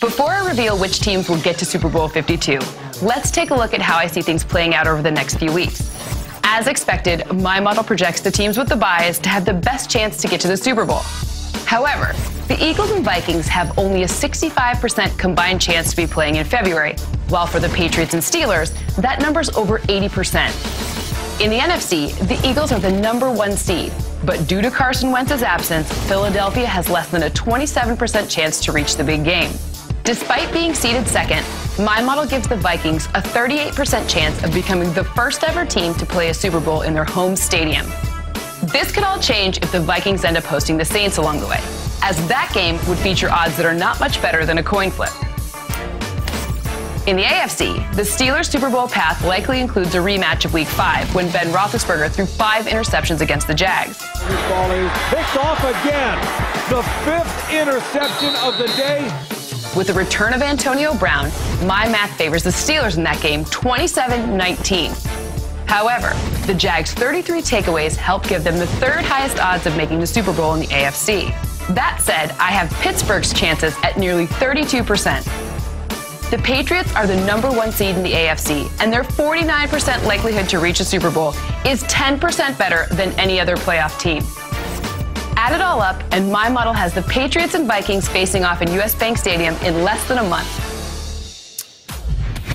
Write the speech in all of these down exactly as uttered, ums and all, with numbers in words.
Before I reveal which teams will get to Super Bowl fifty-two, let's take a look at how I see things playing out over the next few weeks. As expected, my model projects the teams with the buys to have the best chance to get to the Super Bowl. However, the Eagles and Vikings have only a sixty-five percent combined chance to be playing in February, while for the Patriots and Steelers, that number's over eighty percent. In the N F C, the Eagles are the number one seed, but due to Carson Wentz's absence, Philadelphia has less than a twenty-seven percent chance to reach the big game. Despite being seeded second, my model gives the Vikings a thirty-eight percent chance of becoming the first ever team to play a Super Bowl in their home stadium. This could all change if the Vikings end up hosting the Saints along the way, as that game would feature odds that are not much better than a coin flip. In the A F C, the Steelers' Super Bowl path likely includes a rematch of Week five when Ben Roethlisberger threw five interceptions against the Jags. This ball is picked off again, the fifth interception of the day. With the return of Antonio Brown, my math favors the Steelers in that game twenty-seven nineteen. However, the Jags' thirty-three takeaways help give them the third highest odds of making the Super Bowl in the A F C. That said, I have Pittsburgh's chances at nearly thirty-two percent. The Patriots are the number one seed in the A F C, and their forty-nine percent likelihood to reach a Super Bowl is ten percent better than any other playoff team. Add it all up, and my model has the Patriots and Vikings facing off in U S Bank Stadium in less than a month.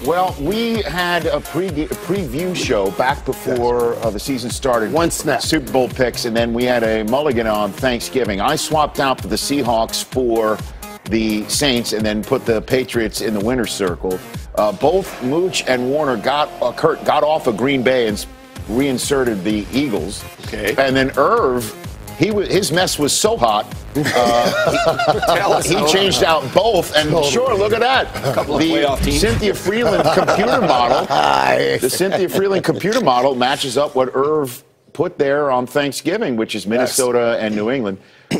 Well, we had a pre preview show back before uh, the season started. One snap. Super Bowl picks, and then we had a mulligan on Thanksgiving. I swapped out for the Seahawks for the Saints and then put the Patriots in the winner's circle. Uh, both Mooch and Warner got, uh, Kurt got off of Green Bay and reinserted the Eagles. Okay. And then Irv... He was, his mess was so hot, uh, he changed out both, and sure, look at that. The Cynthia Freeland computer model, the Cynthia Freeland computer model matches up what Irv put there on Thanksgiving, which is Minnesota and New England.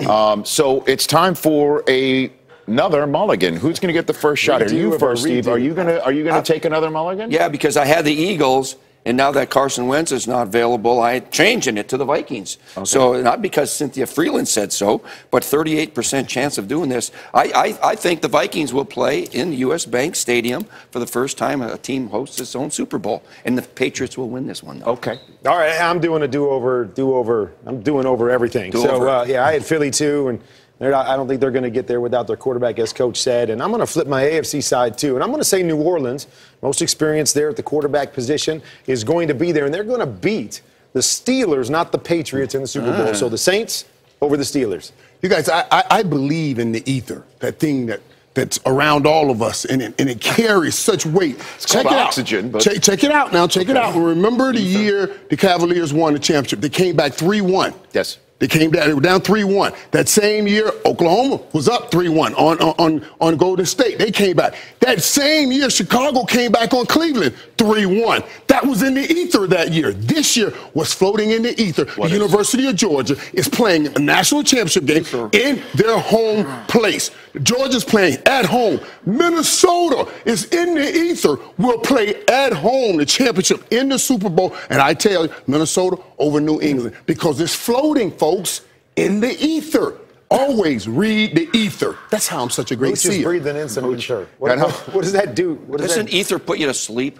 Um, so it's time for a... another mulligan. Who's going to get the first shot? Are you first, Steve? Are you going to are you going to take another mulligan? Yeah, because I had the Eagles. And now that Carson Wentz is not available, I'm changing it to the Vikings. Okay. So not because Cynthia Freeland said so, but thirty-eight percent chance of doing this. I, I, I think the Vikings will play in U S Bank Stadium for the first time a team hosts its own Super Bowl. And the Patriots will win this one, though. Okay. All right, I'm doing a do-over, do-over. I'm doing over everything. Do-over. So, uh, yeah, I had Philly, too, and not, I don't think they're going to get there without their quarterback, as Coach said. And I'm going to flip my A F C side, too. And I'm going to say New Orleans, most experience there at the quarterback position, is going to be there. And they're going to beat the Steelers, not the Patriots, in the Super Bowl. Uh. So the Saints over the Steelers. You guys, I, I, I believe in the ether, that thing that, that's around all of us, and it, and it carries such weight. It's check it oxygen, out. But check, check it out now. Check okay. it out. Remember the ether. year the Cavaliers won the championship. They came back three one. Yes. They came down. They were down three one. That same year, Oklahoma was up three one on, on, on Golden State. They came back. That same year, Chicago came back on Cleveland three one. That was in the ether that year. This year was floating in the ether. What the is? University of Georgia is playing a national championship game sure. in their home place. Georgia's playing at home. Minnesota is in the ether. We'll play at home the championship in the Super Bowl. And I tell you, Minnesota over New England, because it's floating, folks, in the ether. Always read the ether. That's how I'm such a great seer. Just breathing in some ether. What, what, what does that do? What does Doesn't that... ether put you to sleep?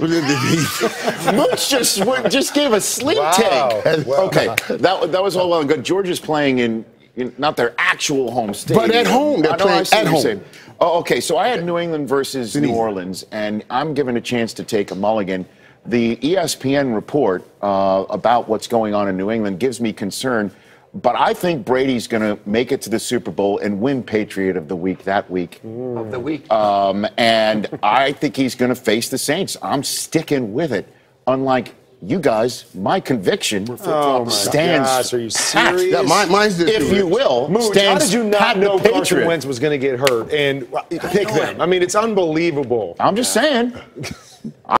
Mooch just just gave a sleep wow. take. Wow. Okay, that that was all well and good. Georgia's playing in, in not their actual home state, but at home they're playing at home. Oh, okay. So I had New England versus New Orleans, and I'm given a chance to take a mulligan. The E S P N report uh, about what's going on in New England gives me concern. But I think Brady's going to make it to the Super Bowl and win Patriot of the Week that week. Mm. Of the week. Um, and I think he's going to face the Saints. I'm sticking with it. Unlike you guys, my conviction oh stands my gosh, are you serious? Pat, my, mine's the if you will, Mooch, stands how did you not know Carson Wentz was going to get hurt and pick them? It. I mean, it's unbelievable. I'm just yeah. saying.